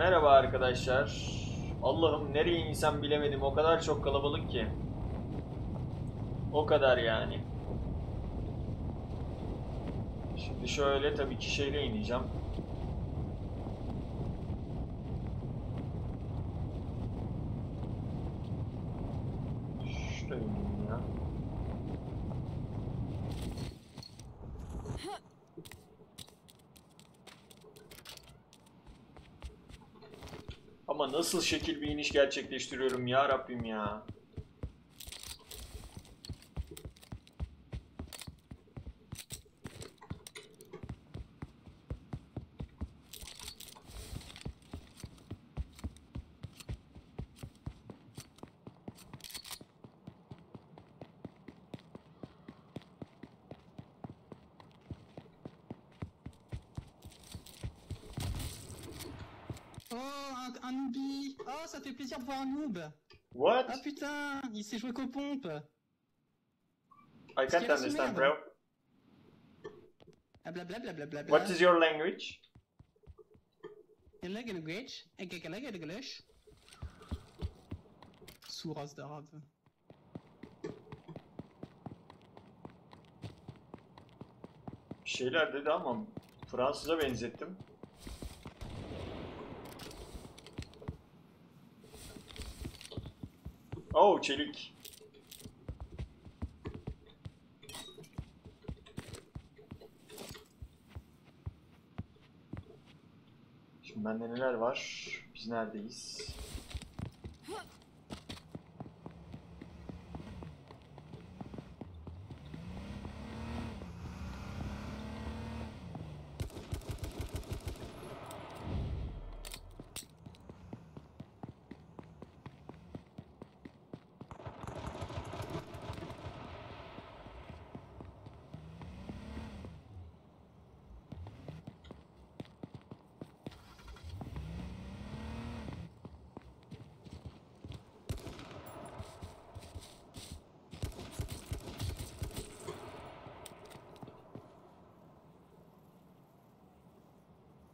Merhaba arkadaşlar. Allah'ım nereye insan bilemedim. O kadar çok kalabalık ki. O kadar yani. Şimdi şöyle tabii ki şeyle ineceğim. Şuraya ineyim ya. Ama nasıl şekil bir iniş gerçekleştiriyorum ya Rabbim ya. Oh, ça fait plaisir de voir un noob. What? Ah putain, il s'est joué qu'aux pompes. I can't understand, bro. What is your language? Souras d'arabe. Bir şeyler dedi ama Fransız'a benzettim. Oh, çelik. Şimdi bende neler var? Biz neredeyiz?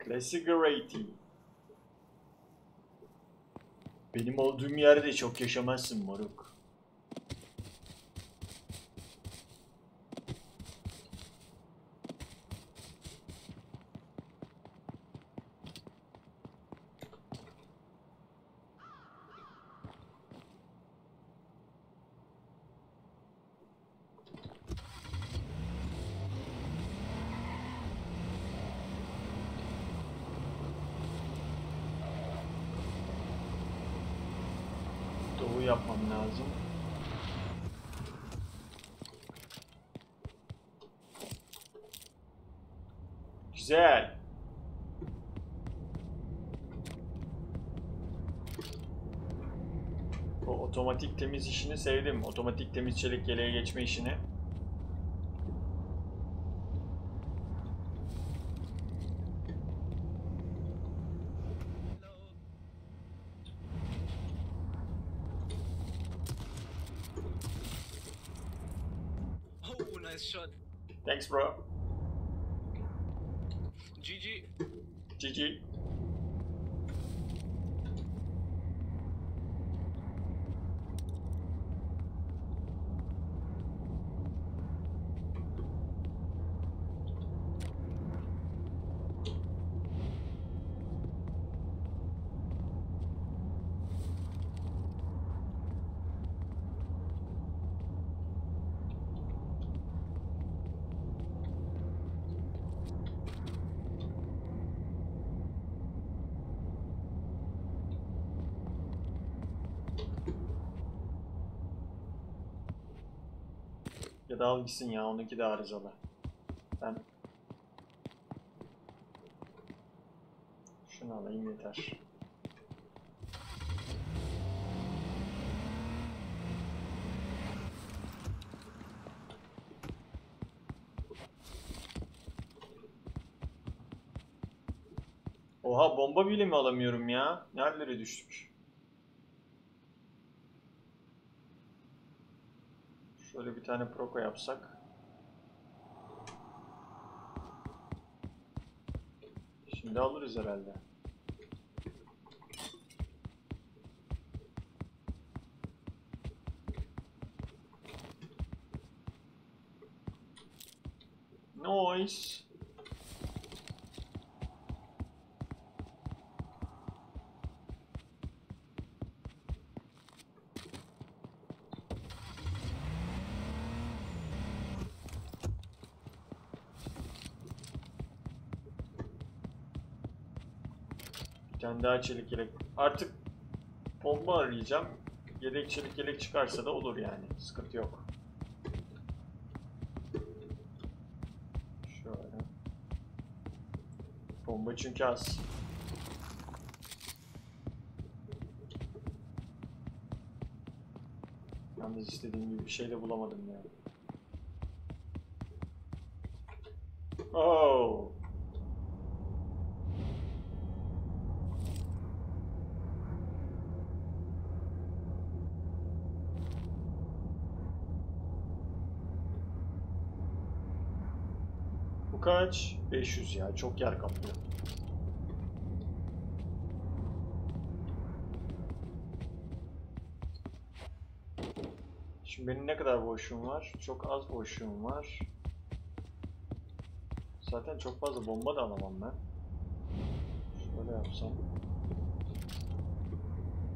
Classic. Benim olduğum yerde çok yaşamazsın moruk. Yapmam lazım. Güzel. O otomatik temiz işini sevdim. Otomatik temiz çelik yeleğe geçme işini. Thanks, bro. GG. GG. Ya da al gitsin ya, onunki de arızalı. Ben şunu alayım yeter. Oha, bomba bile mi alamıyorum ya? Nerelere düştük? Şöyle bir tane proko yapsak. Şimdi alırız herhalde. Nice. Bir tane daha çelik yelek. Artık bomba arayacağım. Yedek çelik yelek çıkarsa da olur yani. Sıkıntı yok. Şöyle. Bomba çünkü az. Yalnız istediğim gibi bir şey de bulamadım ya. Oh. Kaç? 500 ya. Çok yer kaplıyor. Şimdi benim ne kadar boşluğum var? Çok az boşluğum var. Zaten çok fazla bomba da alamam ben. Şöyle yapsam.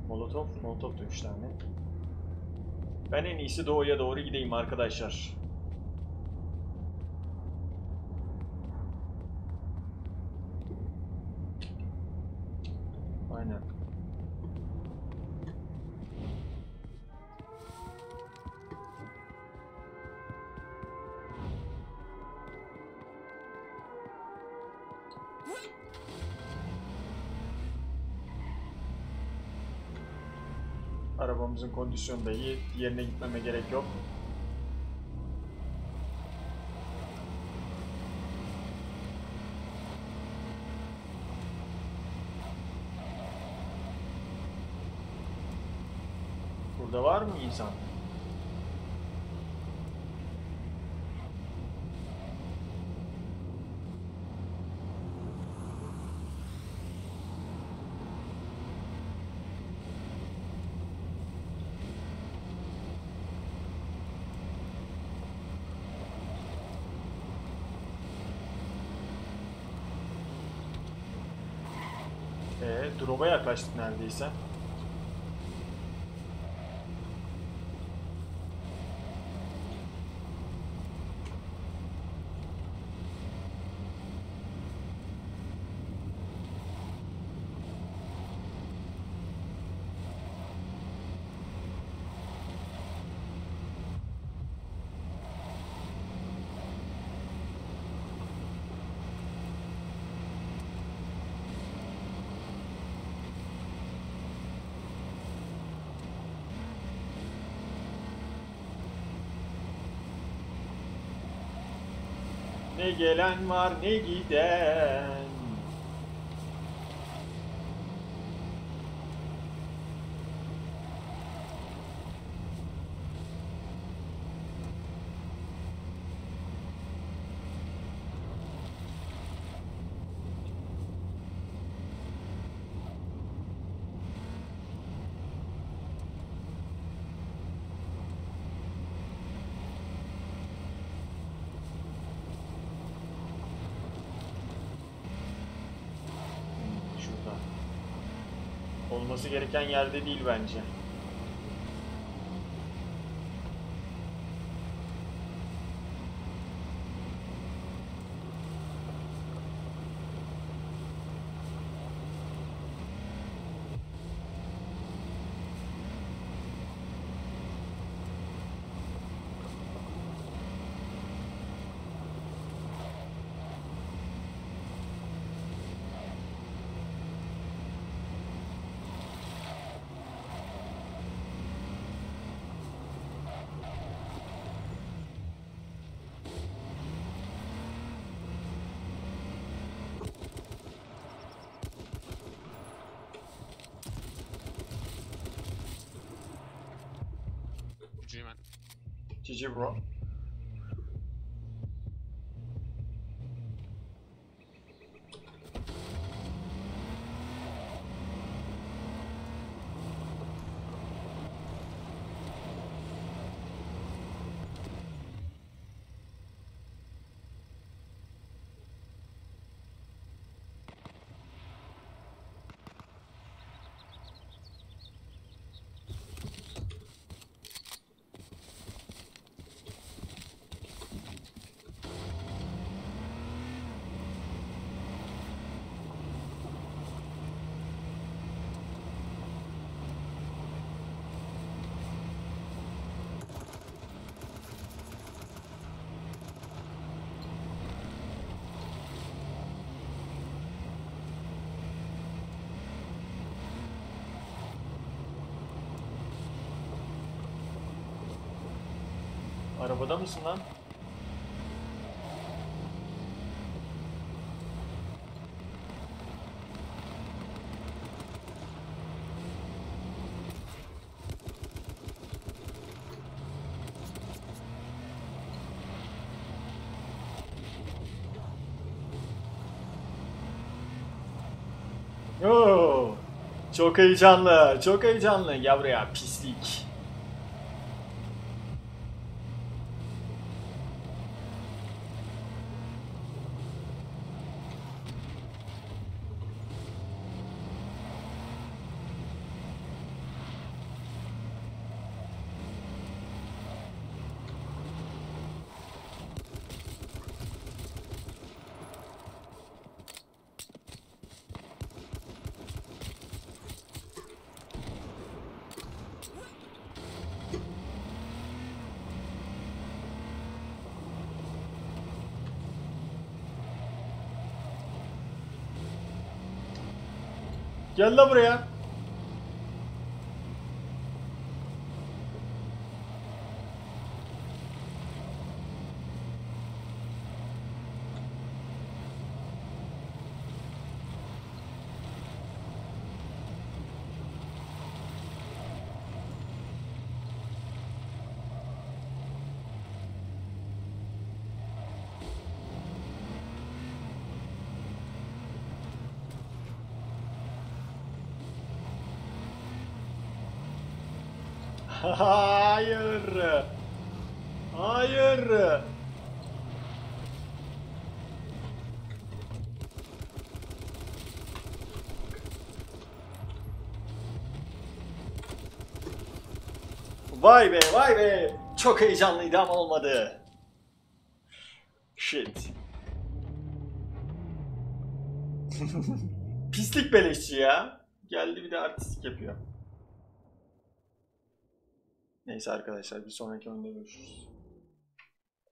Molotov da 3 tane. Ben en iyisi doğuya doğru gideyim arkadaşlar. Aynen. Arabamızın kondisyonu da iyi. Diğerine gitmeme gerek yok. Burada var mı insan? Drop'a yaklaştık neredeyse. Ne gelen var ne giden. Olması gereken yerde değil bence. GG bro. Arabada mısın lan? Oo, çok heyecanlı, çok heyecanlı. Gel buraya pislik. Gel la buraya. Hayır. Hayır. Vay be, vay be. Çok heyecanlıydı ama olmadı. Shit. Pislik beleşçi ya. Geldi bir de artistik yapıyor. Neyse arkadaşlar, bir sonraki oyunda görüşürüz.